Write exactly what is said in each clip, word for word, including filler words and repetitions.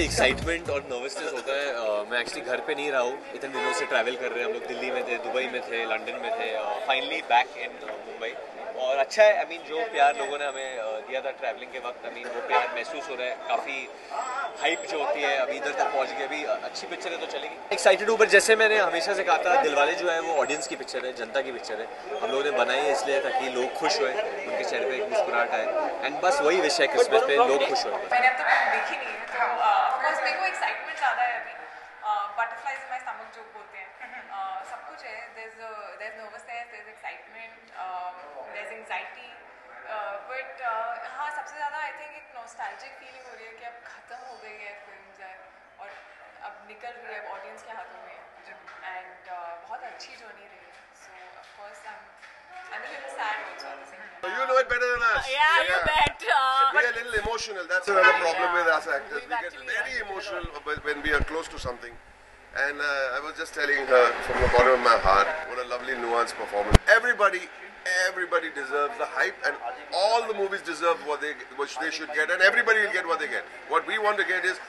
Actually excitement और nervousness होता है. uh, मैं एक्चुअली घर पे नहीं रहा हूँ, इतने दिनों से ट्रैवल कर रहे हैं. हम लोग दिल्ली में थे, दुबई में थे, लंदन में थे, फाइनली बैक इन मुंबई. और अच्छा है, आई I मीन mean, जो प्यार लोगों ने हमें दिया था ट्रैवलिंग के वक्त, आई I मीन mean, वो प्यार महसूस हो रहा है. काफ़ी हाइप जो होती है अभी इधर तक पहुँच गए. अभी अच्छी पिक्चर है तो चलेगी. एक्साइटेड हूँ, बट जैसे मैंने हमेशा से कहा था, दिलवाले जो है वो ऑडियंस की पिक्चर है, जनता की पिक्चर है. हम लोगों ने बनाई है इसलिए ताकि लोग खुश होए, उनके चेहरे पर एक मुस्कुराहट आए. एंड बस वही विषय है, क्रिसमस पे लोग खुश होए. मैंने अब तक देखी नहीं है तो ऑफकोर्स मेरे को एक्साइटमेंट ज़्यादा है. अभी बटरफ्लाइज इन माय स्टमक जो बोलते हैं, सब कुछ है. There is there is nervousness, there is excitement, there is anxiety. But हाँ, सबसे ज़्यादा आई थिंक एक नॉस्टैल्जिक फीलिंग हो रही है कि अब खत्म हो गई है फिल्म जो है और अब निकल रही है ऑडियंस के हाथों में. एंड बहुत अच्छी जर्नी रही है. So of course I am a little sad also. You know it better than us. Yeah you bet. We are a little emotional. That's another problem with us actors. We get very emotional when we are close to something. And uh, I was just telling her from the bottom of my heart, what a lovely nuanced performance. Everybody, everybody deserves the hype, and all the movies deserve what they which they should get, and everybody will get what they get. What we want to get is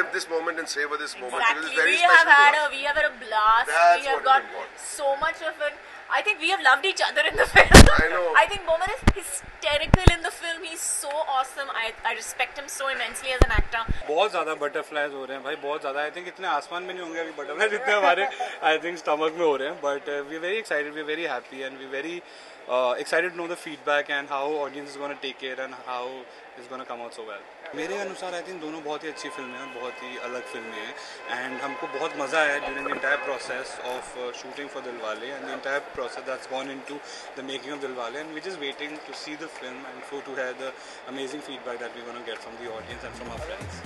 live this moment and savor this exactly. moment. Because it's very we special have had a we have had a blast. That's we have got so much of it. I think we have loved each other in the film. I know. I think Boman is hysterical in the film. He's so awesome. I I respect him so immensely as an actor. बहुत ज़्यादा butterflies हो रहे हैं भाई, बहुत ज़्यादा. I think इतने आसमान में नहीं होंगे अभी butterflies जितने हमारे I think stomach में हो रहे हैं. But uh, we're very excited, we're very happy, and we're very uh, excited to know the feedback and how audience is going to take it and how it's going to come out so well. मेरे अनुसार I think दोनों बहुत ही अच्छी फिल्में हैं, बहुत ही अलग फिल्में हैं. एंड हमको बहुत मज़ा आया during the entire process of shooting for Dilwale and the entire process that's gone into the making of Dilwale. And we just waiting to see the film and to have The amazing feedback that we're going to get from the audience and from our friends.